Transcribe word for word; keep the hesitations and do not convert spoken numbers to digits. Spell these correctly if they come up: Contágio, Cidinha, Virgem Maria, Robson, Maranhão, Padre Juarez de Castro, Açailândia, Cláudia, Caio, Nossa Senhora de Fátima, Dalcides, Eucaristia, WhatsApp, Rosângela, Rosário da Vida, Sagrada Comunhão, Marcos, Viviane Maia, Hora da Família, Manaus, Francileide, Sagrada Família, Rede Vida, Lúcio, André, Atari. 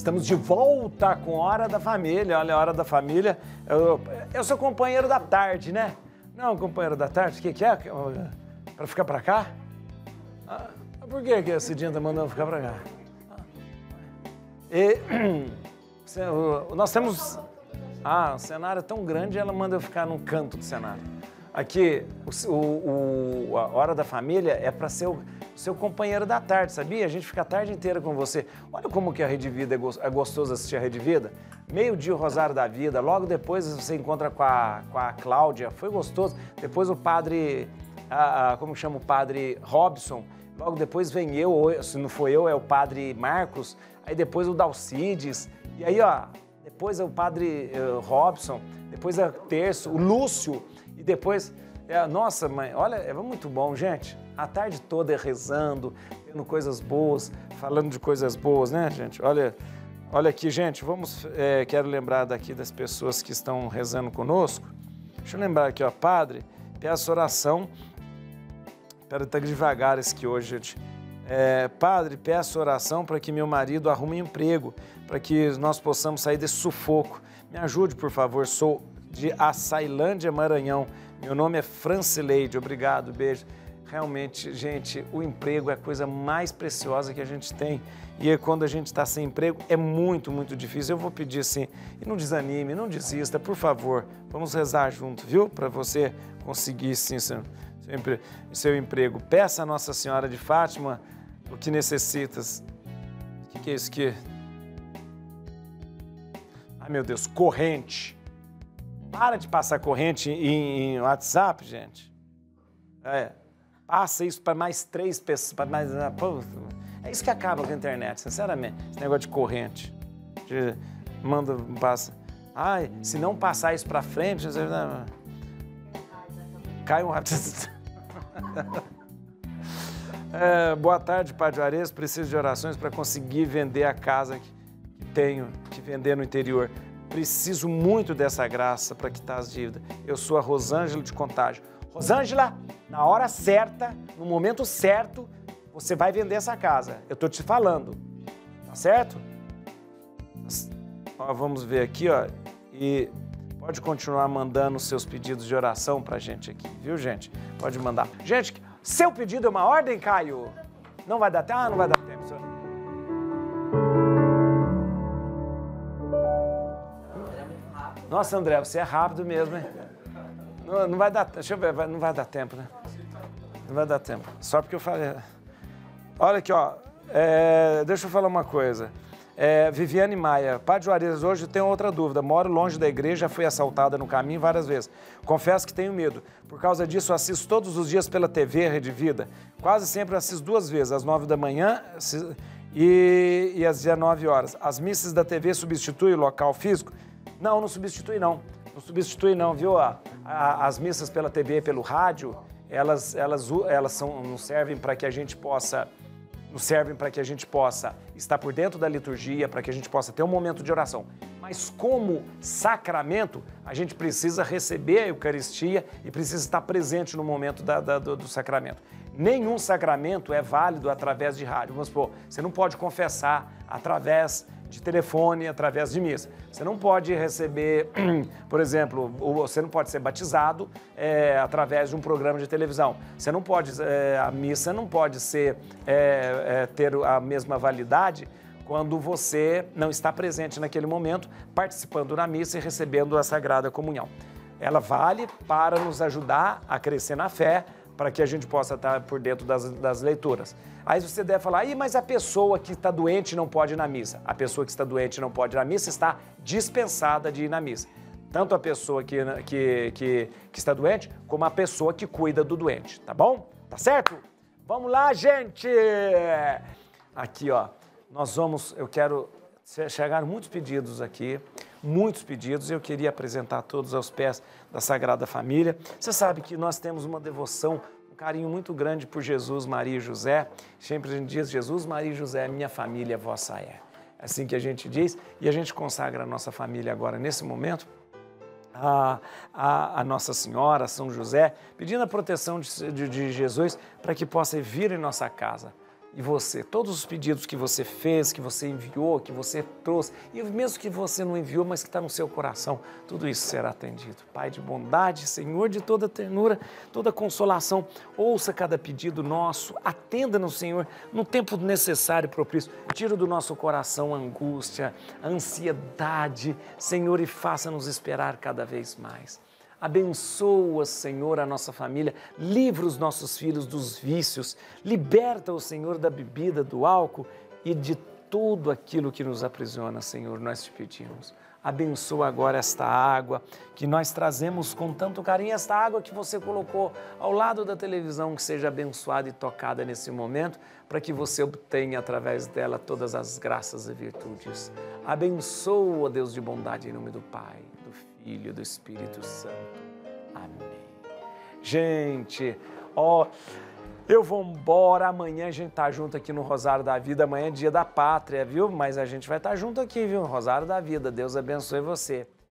Estamos de volta com Hora da Família. Olha, Hora da Família. Eu, eu sou companheiro da tarde, né? Não, companheiro da tarde, o que, que é? Para ficar para cá? Ah, por que, que a Cidinha tá mandando ficar para cá? E, nós temos... Ah, o cenário é tão grande, ela manda eu ficar num canto do cenário. Aqui, o, o, a Hora da Família é para ser o seu companheiro da tarde, sabia? A gente fica a tarde inteira com você. Olha como que a Rede Vida é gostoso assistir a Rede Vida. Meio-dia o Rosário da Vida, logo depois você encontra com a, com a Cláudia, foi gostoso. Depois o padre, a, a, como chama o padre Robson, logo depois vem eu, ou, se não foi eu, é o padre Marcos, aí depois o Dalcides, e aí ó, depois é o padre uh, Robson, depois é o terço, o Lúcio, e depois, é, nossa mãe, olha, é muito bom, gente. A tarde toda é rezando, tendo coisas boas, falando de coisas boas, né, gente? Olha, olha aqui, gente, vamos, é, quero lembrar daqui das pessoas que estão rezando conosco. Deixa eu lembrar aqui, ó, padre, peço oração, espero estar devagar isso aqui hoje, gente. É, padre, peço oração para que meu marido arrume emprego, para que nós possamos sair desse sufoco. Me ajude, por favor, sou de Açailândia, Maranhão. Meu nome é Francileide, obrigado, beijo. Realmente, gente, o emprego é a coisa mais preciosa que a gente tem. E quando a gente está sem emprego, é muito, muito difícil. Eu vou pedir assim, e não desanime, não desista, por favor. Vamos rezar junto, viu? Para você conseguir, sim, seu, seu emprego. Peça a Nossa Senhora de Fátima o que necessitas. O que é isso aqui? Ai, meu Deus, corrente. Para de passar corrente em, em WhatsApp, gente. É, passa isso para mais três pessoas, para mais... É isso que acaba com a internet, sinceramente. Esse negócio de corrente. De, manda, passa. Ai, se não passar isso para frente... Cai um artista. É, boa tarde, Padre Juarez. Preciso de orações para conseguir vender a casa que tenho, que vender no interior. Preciso muito dessa graça para quitar as dívidas. Eu sou a Rosângela de Contágio. Rosângela, na hora certa, no momento certo, você vai vender essa casa. Eu estou te falando, tá certo? Ó, vamos ver aqui, ó. E pode continuar mandando seus pedidos de oração para gente aqui, viu, gente? Pode mandar. Gente, seu pedido é uma ordem, Caio? Não vai dar tempo? Ah, não vai dar tempo, senhor. Nossa, André, você é rápido mesmo, hein? Não, não vai dar, deixa eu ver, não vai dar tempo, né? Não vai dar tempo. Só porque eu falei. Olha aqui, ó. É, deixa eu falar uma coisa. É, Viviane Maia, Padre Juarez, hoje tenho outra dúvida. Moro longe da igreja, fui assaltada no caminho várias vezes. Confesso que tenho medo. Por causa disso, assisto todos os dias pela T V Rede Vida. Quase sempre assisto duas vezes, às nove da manhã. E, e às dezenove horas. As missas da T V substituem o local físico? Não, não substitui não. Não substitui não, viu? A, a, as missas pela T V e pelo rádio, elas, elas, elas são, não servem para que a gente possa... Não servem para que a gente possa estar por dentro da liturgia, para que a gente possa ter um momento de oração. Mas como sacramento, a gente precisa receber a Eucaristia e precisa estar presente no momento da, da, do, do sacramento. Nenhum sacramento é válido através de rádio. Vamos supor, você não pode confessar através de telefone, através de missa. Você não pode receber, por exemplo, você não pode ser batizado é, através de um programa de televisão. Você não pode, é, a missa não pode ser, é, é, ter a mesma validade quando você não está presente naquele momento, participando na missa e recebendo a Sagrada Comunhão. Ela vale para nos ajudar a crescer na fé, para que a gente possa estar por dentro das, das leituras. Aí você deve falar, Ih, mas a pessoa que está doente não pode ir na missa. A pessoa que está doente não pode ir na missa está dispensada de ir na missa. Tanto a pessoa que, que, que, que está doente, como a pessoa que cuida do doente, tá bom? Tá certo? Vamos lá, gente! Aqui, ó, nós vamos, eu quero, chegaram muitos pedidos aqui, muitos pedidos, eu queria apresentar todos aos pés da Sagrada Família. Você sabe que nós temos uma devoção, um carinho muito grande por Jesus, Maria e José. Sempre a gente diz, Jesus, Maria e José, minha família, vossa é. É assim que a gente diz, e a gente consagra a nossa família agora, nesse momento, a, a, a Nossa Senhora, a São José, pedindo a proteção de, de, de Jesus para que possa vir em nossa casa. e você, todos os pedidos que você fez, que você enviou, que você trouxe, e mesmo que você não enviou, mas que está no seu coração, tudo isso será atendido. Pai de bondade, Senhor de toda ternura, toda consolação, ouça cada pedido nosso, atenda-nos, Senhor, no tempo necessário e propício. Tira do nosso coração a angústia, a ansiedade, Senhor, e faça-nos esperar cada vez mais. Abençoa, Senhor, a nossa família, livra os nossos filhos dos vícios, liberta o Senhor da bebida, do álcool e de tudo aquilo que nos aprisiona, Senhor, nós te pedimos. Abençoa agora esta água que nós trazemos com tanto carinho, esta água que você colocou ao lado da televisão, que seja abençoada e tocada nesse momento, para que você obtenha através dela todas as graças e virtudes. Abençoa, Deus de bondade, em nome do Pai, do Filho e do Espírito Santo. Amém. Gente, ó... eu vou embora, amanhã a gente tá junto aqui no Rosário da Vida, amanhã é dia da pátria, viu? Mas a gente vai estar junto aqui, viu? Rosário da Vida, Deus abençoe você.